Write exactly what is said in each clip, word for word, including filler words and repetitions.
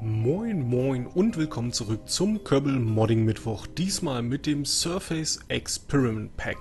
Moin moin und willkommen zurück zum Kerbal Modding Mittwoch, diesmal mit dem Surface Experiment Pack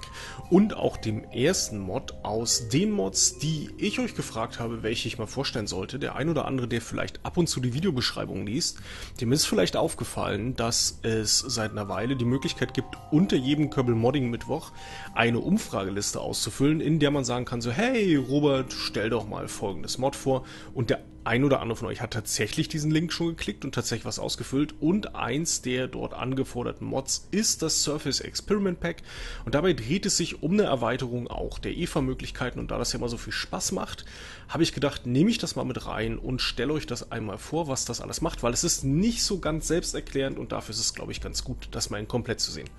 und auch dem ersten Mod aus den Mods, die ich euch gefragt habe, welche ich mal vorstellen sollte. Der ein oder andere, der vielleicht ab und zu die Videobeschreibung liest, dem ist vielleicht aufgefallen, dass es seit einer Weile die Möglichkeit gibt, unter jedem Kerbal Modding Mittwoch eine Umfrageliste auszufüllen, in der man sagen kann so, hey Robert, stell doch mal folgendes Mod vor, und der ein oder andere von euch hat tatsächlich diesen Link schon geklickt und tatsächlich was ausgefüllt, und eins der dort angeforderten Mods ist das Surface Experiment Pack, und dabei dreht es sich um eine Erweiterung auch der E V A-Möglichkeiten, und da das ja mal so viel Spaß macht, habe ich gedacht, nehme ich das mal mit rein und stelle euch das einmal vor, was das alles macht, weil es ist nicht so ganz selbsterklärend und dafür ist es, glaube ich, ganz gut, das mal in komplett zu sehen.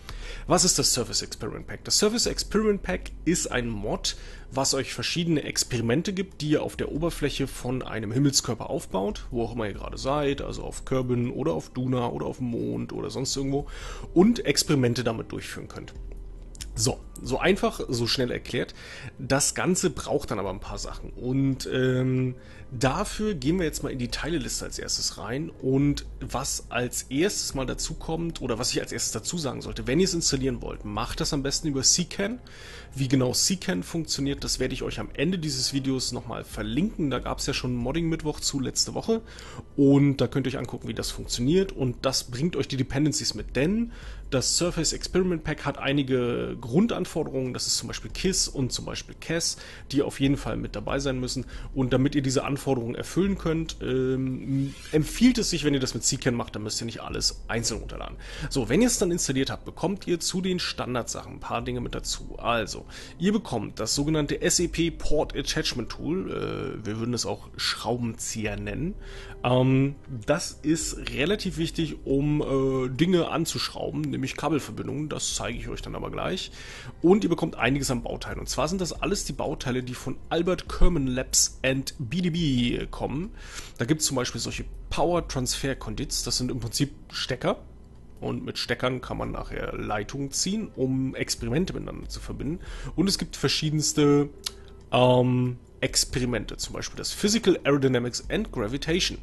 Was ist das Surface Experiment Pack? Das Surface Experiment Pack ist ein Mod, was euch verschiedene Experimente gibt, die ihr auf der Oberfläche von einem Himmelskörper aufbaut, wo auch immer ihr gerade seid, also auf Kerbin oder auf Duna oder auf dem Mond oder sonst irgendwo, und Experimente damit durchführen könnt. So, so einfach, so schnell erklärt. Das Ganze braucht dann aber ein paar Sachen, und ähm, dafür gehen wir jetzt mal in die Teileliste als erstes rein, und was als erstes mal dazu kommt, oder was ich als erstes dazu sagen sollte, wenn ihr es installieren wollt, macht das am besten über C CAN. Wie genau C CAN funktioniert, das werde ich euch am Ende dieses Videos nochmal verlinken. Da gab es ja schon Modding Mittwoch zu letzte Woche, und da könnt ihr euch angucken, wie das funktioniert, und das bringt euch die Dependencies mit, denn das Surface Experiment Pack hat einige Grundanforderungen, das ist zum Beispiel KISS und zum Beispiel C A S, die auf jeden Fall mit dabei sein müssen, und damit ihr diese Anforderungen erfüllen könnt, ähm, empfiehlt es sich, wenn ihr das mit C CAN macht, dann müsst ihr nicht alles einzeln runterladen. So, wenn ihr es dann installiert habt, bekommt ihr zu den Standardsachen ein paar Dinge mit dazu. Also, ihr bekommt das sogenannte S E P Port Attachment Tool, äh, wir würden es auch Schraubenzieher nennen. Ähm, das ist relativ wichtig, um äh, Dinge anzuschrauben, nämlich Kabelverbindungen, das zeige ich euch dann aber gleich. Und ihr bekommt einiges an Bauteilen. Und zwar sind das alles die Bauteile, die von Albert Kerman Labs und B D B kommen. Da gibt es zum Beispiel solche Power Transfer Condits, das sind im Prinzip Stecker. Und mit Steckern kann man nachher Leitungen ziehen, um Experimente miteinander zu verbinden. Und es gibt verschiedenste ähm, Experimente, zum Beispiel das Physical Aerodynamics and Gravitation.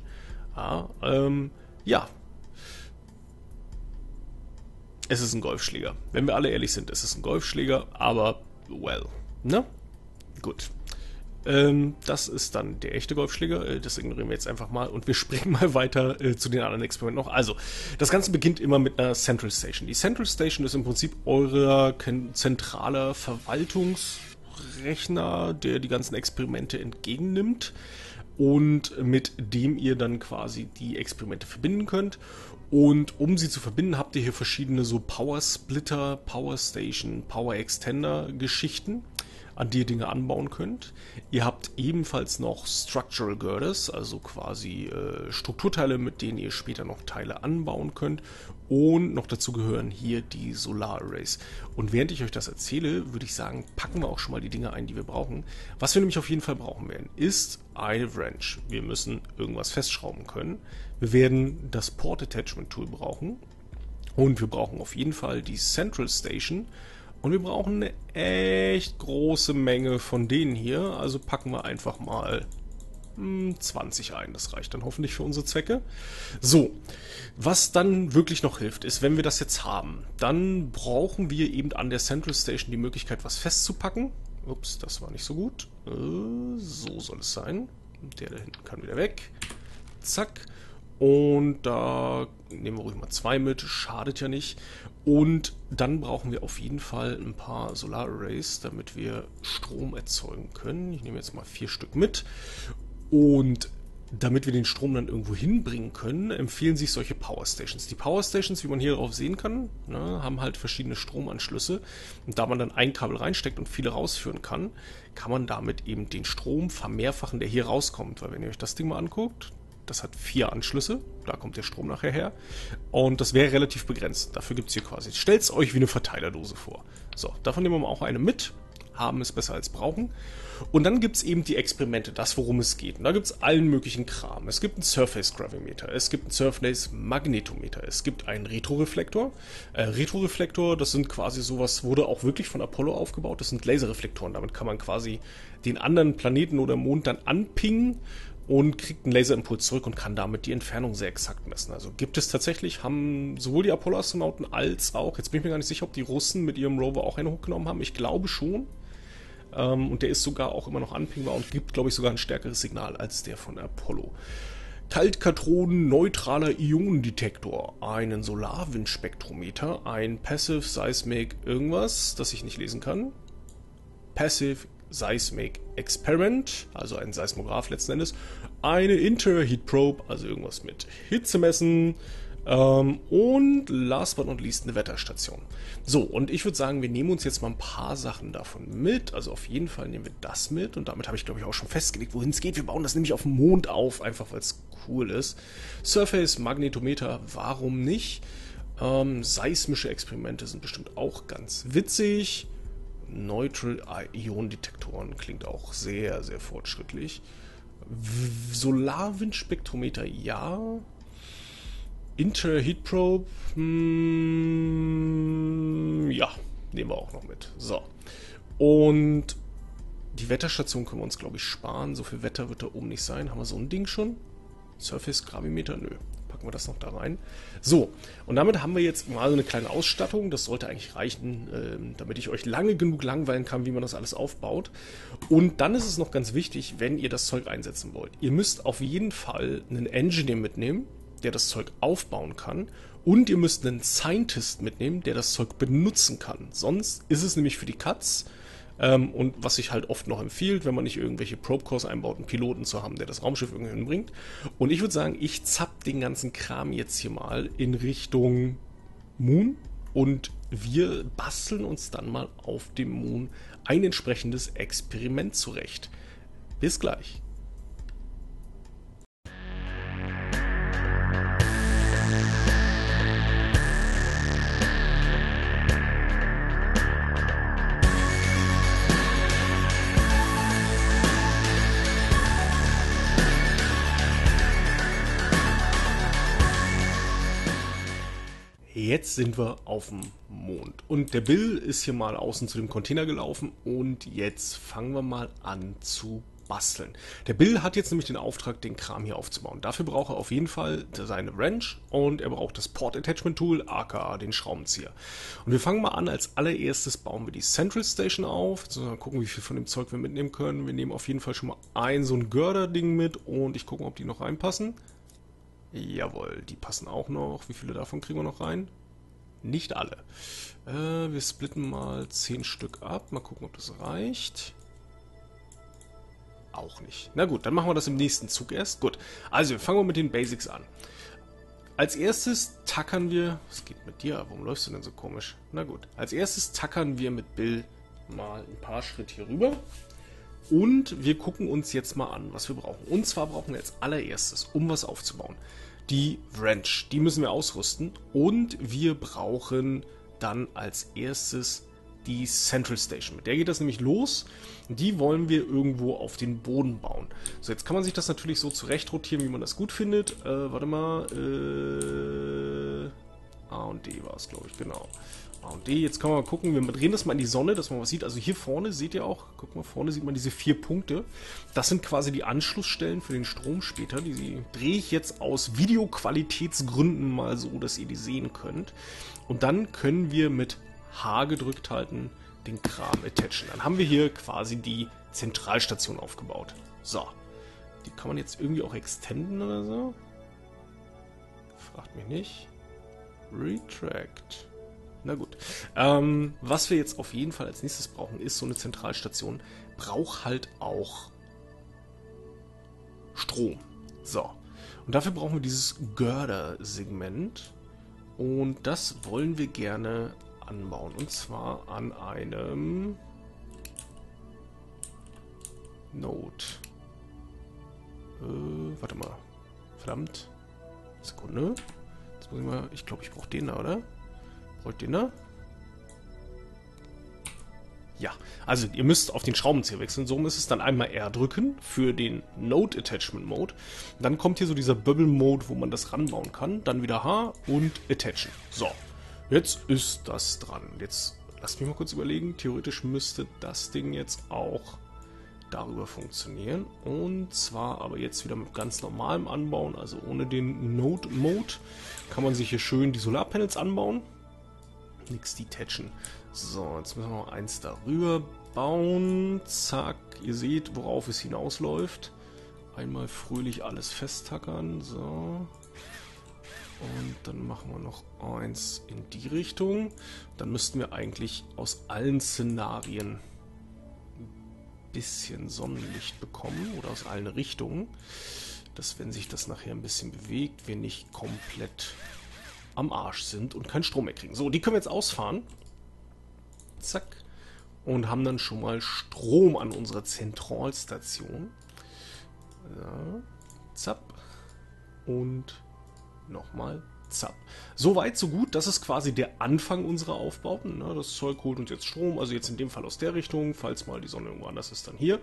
Ja, ähm, ja. Es ist ein Golfschläger. Wenn wir alle ehrlich sind, es ist ein Golfschläger, aber, well, ne? Gut. Ähm, das ist dann der echte Golfschläger, das ignorieren wir jetzt einfach mal, und wir springen mal weiter äh, zu den anderen Experimenten noch. Also, das Ganze beginnt immer mit einer Central Station. Die Central Station ist im Prinzip euer zentraler Verwaltungsrechner, der die ganzen Experimente entgegennimmt und mit dem ihr dann quasi die Experimente verbinden könnt. Und um sie zu verbinden, habt ihr hier verschiedene so Power Splitter, Power Station, Power Extender Geschichten, an die ihr Dinge anbauen könnt. Ihr habt ebenfalls noch Structural Girders, also quasi äh, Strukturteile, mit denen ihr später noch Teile anbauen könnt. Und noch dazu gehören hier die Solar Arrays. Und während ich euch das erzähle, würde ich sagen, packen wir auch schon mal die Dinge ein, die wir brauchen. Was wir nämlich auf jeden Fall brauchen werden, ist eine Wrench. Wir müssen irgendwas festschrauben können. Wir werden das Port Attachment Tool brauchen. Und wir brauchen auf jeden Fall die Central Station. Und wir brauchen eine echt große Menge von denen hier. Also packen wir einfach mal zwanzig ein, das reicht dann hoffentlich für unsere Zwecke. So, was dann wirklich noch hilft, ist, wenn wir das jetzt haben, dann brauchen wir eben an der Central Station die Möglichkeit, was festzupacken. Ups, das war nicht so gut. So soll es sein. Der da hinten kann wieder weg. Zack. Und da nehmen wir ruhig mal zwei mit, schadet ja nicht. Und dann brauchen wir auf jeden Fall ein paar Solar Arrays, damit wir Strom erzeugen können. Ich nehme jetzt mal vier Stück mit. Und damit wir den Strom dann irgendwo hinbringen können, empfehlen sich solche Power Stations. Die Power Stations, wie man hier drauf sehen kann, ne, haben halt verschiedene Stromanschlüsse. Und da man dann ein Kabel reinsteckt und viele rausführen kann, kann man damit eben den Strom vermehrfachen, der hier rauskommt. Weil wenn ihr euch das Ding mal anguckt, das hat vier Anschlüsse, da kommt der Strom nachher her. Und das wäre relativ begrenzt. Dafür gibt es hier quasi, stellt es euch wie eine Verteilerdose vor. So, davon nehmen wir mal auch eine mit. haben ist besser als brauchen. Und dann gibt es eben die Experimente, das worum es geht. Und da gibt es allen möglichen Kram. Es gibt einen Surface Gravimeter, es gibt einen Surface Magnetometer, es gibt einen Retroreflektor. Äh, Retroreflektor, das sind quasi sowas, wurde auch wirklich von Apollo aufgebaut. Das sind Laserreflektoren. Damit kann man quasi den anderen Planeten oder Mond dann anpingen und kriegt einen Laserimpuls zurück und kann damit die Entfernung sehr exakt messen. Also gibt es tatsächlich, haben sowohl die Apollo-Astronauten als auch, jetzt bin ich mir gar nicht sicher, ob die Russen mit ihrem Rover auch einen hochgenommen haben. Ich glaube schon. Und der ist sogar auch immer noch anpingbar und gibt, glaube ich, sogar ein stärkeres Signal als der von Apollo. Kaltkathode-neutraler Ionendetektor, einen Solarwindspektrometer, ein Passive Seismic irgendwas, das ich nicht lesen kann. Passive Seismic Experiment, also ein Seismograph letzten Endes. Eine Interior Heat Probe, also irgendwas mit Hitze messen. Ähm, und last but not least eine Wetterstation. So, und ich würde sagen, wir nehmen uns jetzt mal ein paar Sachen davon mit. Also auf jeden Fall nehmen wir das mit. Und damit habe ich, glaube ich, auch schon festgelegt, wohin es geht. Wir bauen das nämlich auf dem Mond auf, einfach weil es cool ist. Surface Magnetometer, warum nicht? Ähm, seismische Experimente sind bestimmt auch ganz witzig. Neutral-Ion-Detektoren klingt auch sehr, sehr fortschrittlich. Solarwindspektrometer, ja. Interior Heat Probe, hmm, ja, nehmen wir auch noch mit. So, und die Wetterstation können wir uns, glaube ich, sparen. So viel Wetter wird da oben nicht sein. Haben wir so ein Ding schon? Surface Gravimeter? Nö. Packen wir das noch da rein. So, und damit haben wir jetzt mal so eine kleine Ausstattung. Das sollte eigentlich reichen, äh, damit ich euch lange genug langweilen kann, wie man das alles aufbaut. Und dann ist es noch ganz wichtig, wenn ihr das Zeug einsetzen wollt. Ihr müsst auf jeden Fall einen Engineer mitnehmen, der das Zeug aufbauen kann, und ihr müsst einen Scientist mitnehmen, der das Zeug benutzen kann. Sonst ist es nämlich für die Katz, ähm, und was sich halt oft noch empfiehlt, wenn man nicht irgendwelche Probe-Cores einbaut, einen Piloten zu haben, der das Raumschiff irgendwie hinbringt. Und ich würde sagen, ich zapp den ganzen Kram jetzt hier mal in Richtung Mun und wir basteln uns dann mal auf dem Mun ein entsprechendes Experiment zurecht. Bis gleich. Jetzt sind wir auf dem Mond und der Bill ist hier mal außen zu dem Container gelaufen und jetzt fangen wir mal an zu basteln. Der Bill hat jetzt nämlich den Auftrag, den Kram hier aufzubauen. Dafür braucht er auf jeden Fall seine Wrench und er braucht das Port Attachment Tool, aka den Schraubenzieher. Und wir fangen mal an, als allererstes bauen wir die Central Station auf, sondern gucken, wie viel von dem Zeug wir mitnehmen können. Wir nehmen auf jeden Fall schon mal ein so ein Girder-Ding mit und ich gucke, ob die noch reinpassen. Jawohl, die passen auch noch. Wie viele davon kriegen wir noch rein? Nicht alle. Äh, wir splitten mal zehn Stück ab. Mal gucken, ob das reicht. Auch nicht. Na gut, dann machen wir das im nächsten Zug erst. Gut, also wir fangen mal mit den Basics an. Als erstes tackern wir... Was geht mit dir? Warum läufst du denn so komisch? Na gut. Als erstes tackern wir mit Bill mal ein paar Schritte hier rüber. Und wir gucken uns jetzt mal an, was wir brauchen. Und zwar brauchen wir als allererstes, um was aufzubauen, die Wrench. Die müssen wir ausrüsten. Und wir brauchen dann als erstes die Central Station. Mit der geht das nämlich los. Die wollen wir irgendwo auf den Boden bauen. So, jetzt kann man sich das natürlich so zurecht rotieren, wie man das gut findet. Äh, warte mal. Äh, A und D war es, glaube ich, genau. Und jetzt können wir mal gucken, wir drehen das mal in die Sonne, dass man was sieht. Also hier vorne seht ihr auch, guck mal, vorne sieht man diese vier Punkte. Das sind quasi die Anschlussstellen für den Strom später. Die drehe ich jetzt aus Videoqualitätsgründen mal so, dass ihr die sehen könnt. Und dann können wir mit H gedrückt halten den Kram attachen. Dann haben wir hier quasi die Zentralstation aufgebaut. So, die kann man jetzt irgendwie auch extenden oder so. Fragt mich nicht. Retract. Na gut. Ähm, was wir jetzt auf jeden Fall als nächstes brauchen, ist so eine Zentralstation. Braucht halt auch Strom. So. Und dafür brauchen wir dieses Girder-Segment. Und das wollen wir gerne anbauen. Und zwar an einem Node. Äh, warte mal. Verdammt. Sekunde. Jetzt muss ich mal. Ich glaube, ich brauche den da, oder? Wollt ihr, ne? Ja, also ihr müsst auf den Schraubenzieher wechseln. So ist es dann einmal R drücken für den Node Attachment Mode. Dann kommt hier so dieser Bubble Mode, wo man das ranbauen kann. Dann wieder H und Attachen. So, jetzt ist das dran. Jetzt lasst mich mal kurz überlegen. Theoretisch müsste das Ding jetzt auch darüber funktionieren. Und zwar aber jetzt wieder mit ganz normalem Anbauen, also ohne den Node Mode. Kann man sich hier schön die Solarpanels anbauen. Nix detachen. So, jetzt müssen wir noch eins darüber bauen. Zack, ihr seht, worauf es hinausläuft. Einmal fröhlich alles festtackern. So. Und dann machen wir noch eins in die Richtung. Dann müssten wir eigentlich aus allen Szenarien ein bisschen Sonnenlicht bekommen. Oder aus allen Richtungen. Dass, wenn sich das nachher ein bisschen bewegt, wir nicht komplett am Arsch sind und keinen Strom mehr kriegen. So, die können wir jetzt ausfahren. Zack. Und haben dann schon mal Strom an unserer Zentralstation. Ja. Zapp. Und nochmal zapp. Soweit, so gut. Das ist quasi der Anfang unserer Aufbauten. Das Zeug holt uns jetzt Strom. Also jetzt in dem Fall aus der Richtung. Falls mal die Sonne irgendwo anders ist, dann hier.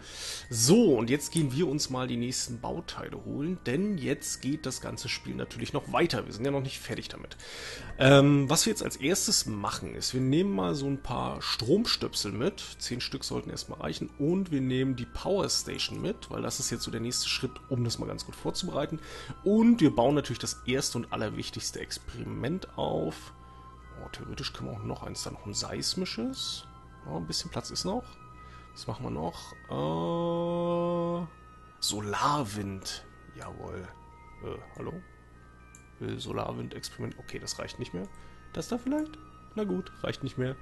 So, und jetzt gehen wir uns mal die nächsten Bauteile holen. Denn jetzt geht das ganze Spiel natürlich noch weiter. Wir sind ja noch nicht fertig damit. Ähm, was wir jetzt als erstes machen, ist, wir nehmen mal so ein paar Stromstöpsel mit. Zehn Stück sollten erstmal reichen. Und wir nehmen die Power Station mit, weil das ist jetzt so der nächste Schritt, um das mal ganz gut vorzubereiten. Und wir bauen natürlich das erste und allerwichtigste Experiment auf. Oh, theoretisch können wir auch noch eins, dann noch ein seismisches. Oh, ein bisschen Platz ist noch. Was machen wir noch? Äh, Solarwind. Jawohl. Äh, hallo? Äh, Solarwind-Experiment. Okay, das reicht nicht mehr. Das da vielleicht? Na gut, reicht nicht mehr.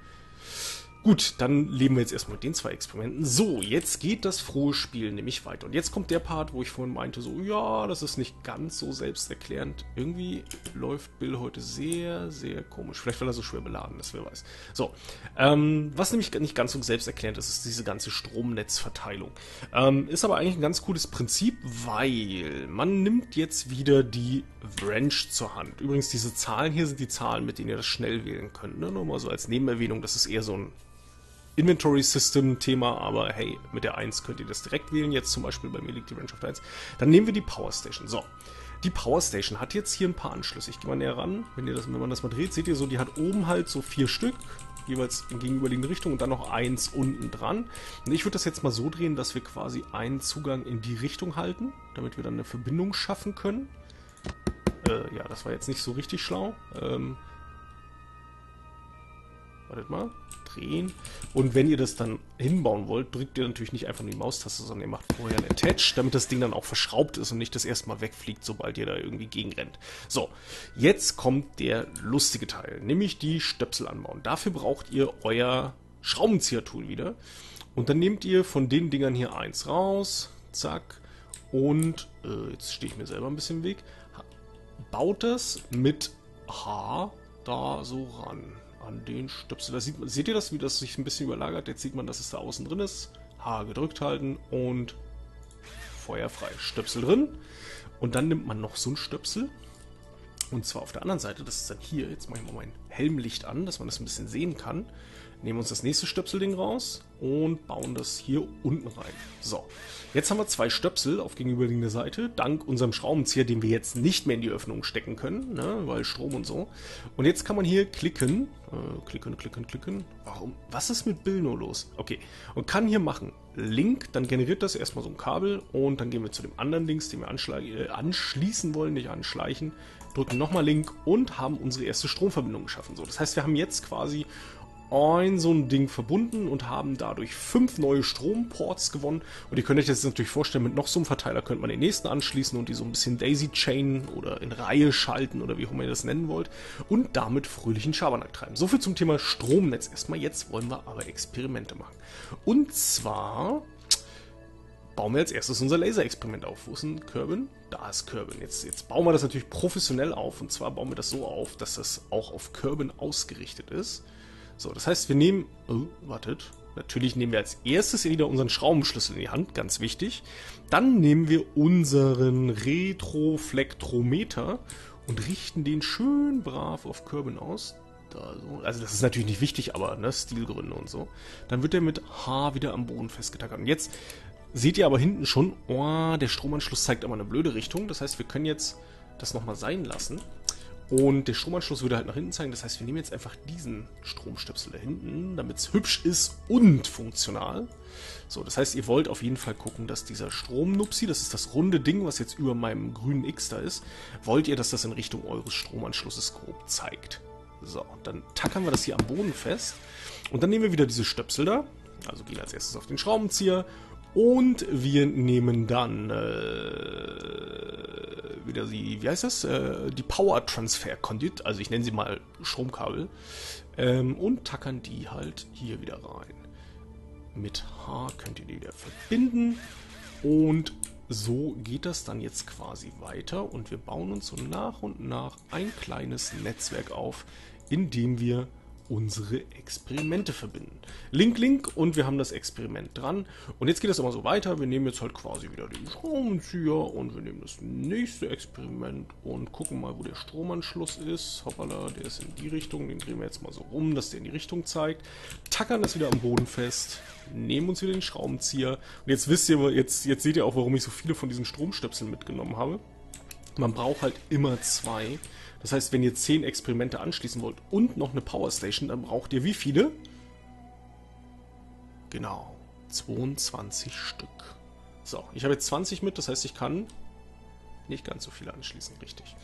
Gut, dann leben wir jetzt erstmal mit den zwei Experimenten. So, jetzt geht das frohe Spiel nämlich weiter. Und jetzt kommt der Part, wo ich vorhin meinte, so, ja, das ist nicht ganz so selbsterklärend. Irgendwie läuft Bill heute sehr, sehr komisch. Vielleicht, weil er so schwer beladen ist, wer weiß. So, ähm, was nämlich nicht ganz so selbsterklärend ist, ist diese ganze Stromnetzverteilung. Ähm, ist aber eigentlich ein ganz cooles Prinzip, weil man nimmt jetzt wieder die Wrench zur Hand. Übrigens, diese Zahlen hier sind die Zahlen, mit denen ihr das schnell wählen könnt. Ne? Nur mal so als Nebenerwähnung, das ist eher so ein Inventory-System-Thema, aber hey, mit der eins könnt ihr das direkt wählen. Jetzt zum Beispiel, bei mir liegt die Range auf der eins. Dann nehmen wir die Power Station. So, die Power Station hat jetzt hier ein paar Anschlüsse. Ich gehe mal näher ran. Wenn ihr das, wenn man das mal dreht, seht ihr so, die hat oben halt so vier Stück, jeweils in gegenüberliegende Richtung und dann noch eins unten dran. Und ich würde das jetzt mal so drehen, dass wir quasi einen Zugang in die Richtung halten, damit wir dann eine Verbindung schaffen können. Äh, ja, das war jetzt nicht so richtig schlau. Ähm... Wartet mal, drehen. Und wenn ihr das dann hinbauen wollt, drückt ihr natürlich nicht einfach nur die Maustaste, sondern ihr macht vorher einen Attach, damit das Ding dann auch verschraubt ist und nicht das erstmal wegfliegt, sobald ihr da irgendwie gegenrennt. So, jetzt kommt der lustige Teil, nämlich die Stöpsel anbauen. Dafür braucht ihr euer Schraubenzieher-Tool wieder. Und dann nehmt ihr von den Dingern hier eins raus, zack, und äh, jetzt stehe ich mir selber ein bisschen im Weg, baut das mit H da so ran. An den Stöpsel. Da sieht, seht ihr das, wie das sich ein bisschen überlagert? Jetzt sieht man, dass es da außen drin ist. H gedrückt halten und feuerfrei. Stöpsel drin. Und dann nimmt man noch so einen Stöpsel. Und zwar auf der anderen Seite. Das ist dann hier. Jetzt mache ich mal mein Helmlicht an, dass man das ein bisschen sehen kann. Nehmen uns das nächste Stöpselding raus und bauen das hier unten rein. So, jetzt haben wir zwei Stöpsel auf gegenüberliegender Seite, dank unserem Schraubenzieher, den wir jetzt nicht mehr in die Öffnung stecken können, ne, weil Strom und so. Und jetzt kann man hier klicken, äh, klicken, klicken, klicken. Warum? Was ist mit Bill nur los? Okay, und kann hier machen Link, dann generiert das erstmal so ein Kabel und dann gehen wir zu dem anderen Links, den wir äh, anschließen wollen, nicht anschleichen, drücken nochmal Link und haben unsere erste Stromverbindung geschaffen. So, das heißt, wir haben jetzt quasi ein so ein Ding verbunden und haben dadurch fünf neue Stromports gewonnen. Und ihr könnt euch das natürlich vorstellen, mit noch so einem Verteiler könnte man den nächsten anschließen und die so ein bisschen Daisy-Chainen oder in Reihe schalten oder wie auch immer ihr das nennen wollt und damit fröhlichen Schabernack treiben. Soviel zum Thema Stromnetz erstmal. Jetzt wollen wir aber Experimente machen. Und zwar bauen wir als erstes unser Laser-Experiment auf. Wo ist denn Kerbin? Da ist Kerbin. Jetzt, jetzt bauen wir das natürlich professionell auf. Und zwar bauen wir das so auf, dass das auch auf Kerbin ausgerichtet ist. So, das heißt, wir nehmen, oh, wartet, natürlich nehmen wir als erstes wieder unseren Schraubenschlüssel in die Hand, ganz wichtig. Dann nehmen wir unseren Retroreflektrometer und richten den schön brav auf Kerbin aus. Da so. Also das ist natürlich nicht wichtig, aber ne, Stilgründe und so. Dann wird der mit H wieder am Boden festgetackert. Und jetzt seht ihr aber hinten schon, oh, der Stromanschluss zeigt aber eine blöde Richtung. Das heißt, wir können jetzt das nochmal sein lassen. Und der Stromanschluss würde halt nach hinten zeigen. Das heißt, wir nehmen jetzt einfach diesen Stromstöpsel da hinten, damit es hübsch ist und funktional. So, das heißt, ihr wollt auf jeden Fall gucken, dass dieser Stromnupsi, das ist das runde Ding, was jetzt über meinem grünen X da ist, wollt ihr, dass das in Richtung eures Stromanschlusses grob zeigt. So, dann tackern wir das hier am Boden fest. Und dann nehmen wir wieder diese Stöpsel da. Also gehen als erstes auf den Schraubenzieher. Und wir nehmen dann äh, wieder die, wie heißt das? Äh, die Power Transfer Condit, also ich nenne sie mal Stromkabel, ähm, und tackern die halt hier wieder rein. Mit H könnt ihr die wieder verbinden und so geht das dann jetzt quasi weiter und wir bauen uns so nach und nach ein kleines Netzwerk auf, in dem wir unsere Experimente verbinden. Link, Link und wir haben das Experiment dran. Und jetzt geht das immer so weiter. Wir nehmen jetzt halt quasi wieder den Stromenzieher und wir nehmen das nächste Experiment und gucken mal, wo der Stromanschluss ist. Hoppala, der ist in die Richtung. Den drehen wir jetzt mal so rum, dass der in die Richtung zeigt. Tackern das wieder am Boden fest. Nehmen uns wieder den Schraubenzieher. Und jetzt wisst ihr, jetzt, jetzt seht ihr auch, warum ich so viele von diesen Stromstöpseln mitgenommen habe. Man braucht halt immer zwei. Das heißt, wenn ihr zehn Experimente anschließen wollt und noch eine Power Station, dann braucht ihr wie viele? Genau, zweiundzwanzig Stück. So, ich habe jetzt zwanzig mit, das heißt, ich kann nicht ganz so viele anschließen, richtig.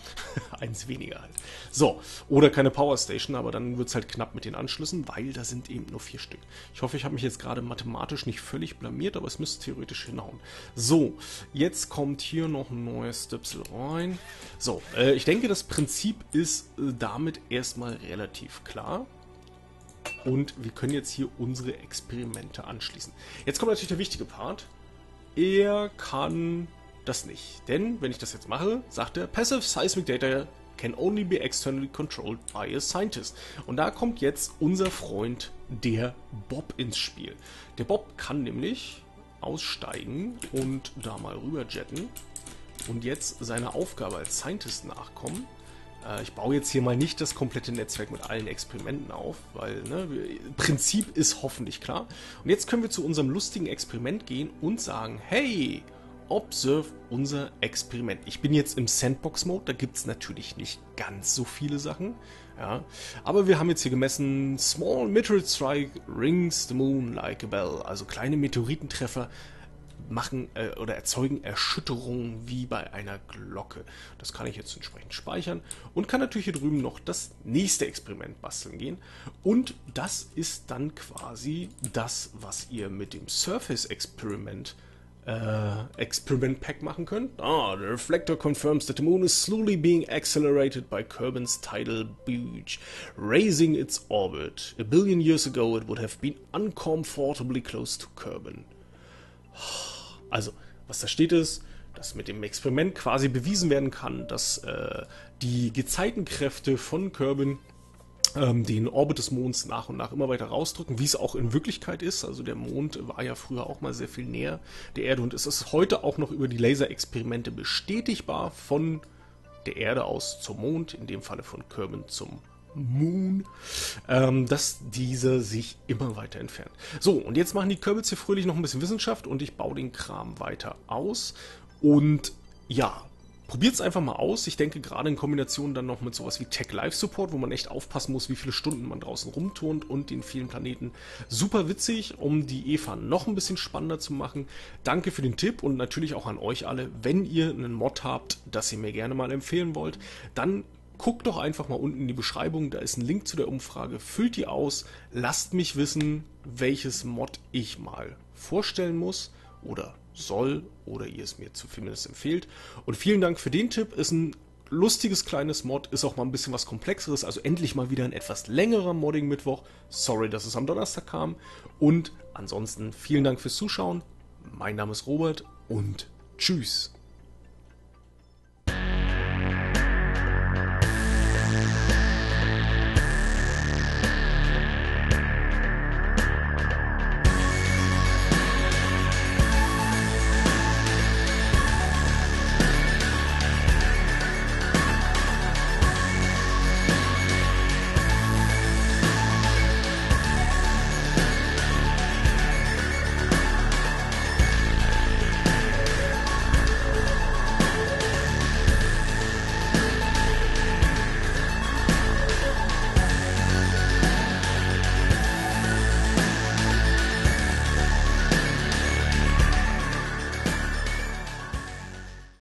Eins weniger halt. So, oder keine Power Station, aber dann wird es halt knapp mit den Anschlüssen, weil da sind eben nur vier Stück. Ich hoffe, ich habe mich jetzt gerade mathematisch nicht völlig blamiert, aber es müsste theoretisch hinhauen. So, jetzt kommt hier noch ein neues Stöpsel rein. So, äh, ich denke, das Prinzip ist äh, damit erstmal relativ klar. Und wir können jetzt hier unsere Experimente anschließen. Jetzt kommt natürlich der wichtige Part. Er kann... das nicht. Denn, wenn ich das jetzt mache, sagt er, Passive Seismic Data can only be externally controlled by a scientist. Und da kommt jetzt unser Freund, der Bob, ins Spiel. Der Bob kann nämlich aussteigen und da mal rüber jetten und jetzt seiner Aufgabe als Scientist nachkommen. Äh, ich baue jetzt hier mal nicht das komplette Netzwerk mit allen Experimenten auf, weil ne, wir, Prinzip ist hoffentlich klar. Und jetzt können wir zu unserem lustigen Experiment gehen und sagen, hey, observe unser Experiment. Ich bin jetzt im Sandbox-Mode, da gibt es natürlich nicht ganz so viele Sachen. Ja. Aber wir haben jetzt hier gemessen, Small Meteorite Strike rings the moon like a bell. Also kleine Meteoritentreffer machen äh, oder erzeugen Erschütterungen wie bei einer Glocke. Das kann ich jetzt entsprechend speichern und kann natürlich hier drüben noch das nächste Experiment basteln gehen. Und das ist dann quasi das, was ihr mit dem Surface Experiment Uh, Experiment Pack machen könnt. Ah, the reflector confirms that the moon is slowly being accelerated by Kerbin's tidal bulge, raising its orbit. A billion years ago it would have been uncomfortably close to Kerbin. Also, was da steht ist, dass mit dem Experiment quasi bewiesen werden kann, dass äh, die Gezeitenkräfte von Kerbin den Orbit des Monds nach und nach immer weiter rausdrücken, wie es auch in Wirklichkeit ist. Also der Mond war ja früher auch mal sehr viel näher der Erde und es ist heute auch noch über die Laserexperimente bestätigbar von der Erde aus zum Mond, in dem Falle von Kerbin zum Moon, ähm, dass dieser sich immer weiter entfernt. So, und jetzt machen die Kerbals hier fröhlich noch ein bisschen Wissenschaft und ich baue den Kram weiter aus und ja, probiert es einfach mal aus. Ich denke, gerade in Kombination dann noch mit sowas wie Tech Life Support, wo man echt aufpassen muss, wie viele Stunden man draußen rumturnt und den vielen Planeten. Super witzig, um die E V A noch ein bisschen spannender zu machen. Danke für den Tipp und natürlich auch an euch alle. Wenn ihr einen Mod habt, das ihr mir gerne mal empfehlen wollt, dann guckt doch einfach mal unten in die Beschreibung. Da ist ein Link zu der Umfrage. Füllt die aus. Lasst mich wissen, welches Mod ich mal vorstellen muss oder soll oder ihr es mir zumindest empfehlt. Und vielen Dank für den Tipp. Ist ein lustiges kleines Mod, ist auch mal ein bisschen was Komplexeres, also endlich mal wieder ein etwas längerer Modding-Mittwoch. Sorry, dass es am Donnerstag kam. Und ansonsten vielen Dank fürs Zuschauen. Mein Name ist Robert und tschüss.